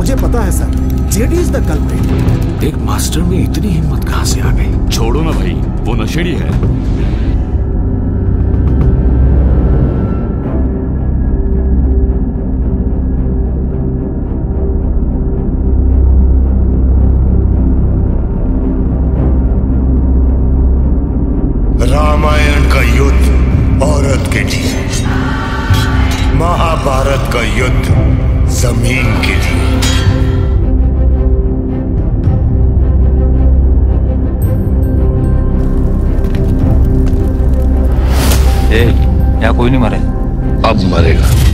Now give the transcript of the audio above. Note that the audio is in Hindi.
मुझे पता है sir, JD is the culprit. एक मास्टर में इतनी हिम्मत कहां से आ गई? छोड़ो ना भाई, वो नशेड़ी है। रामायण का युद्ध औरत के लिए, महाभारत का युद्ध जमीन के लिए। यहाँ कोई नहीं मरे, अब मरेगा।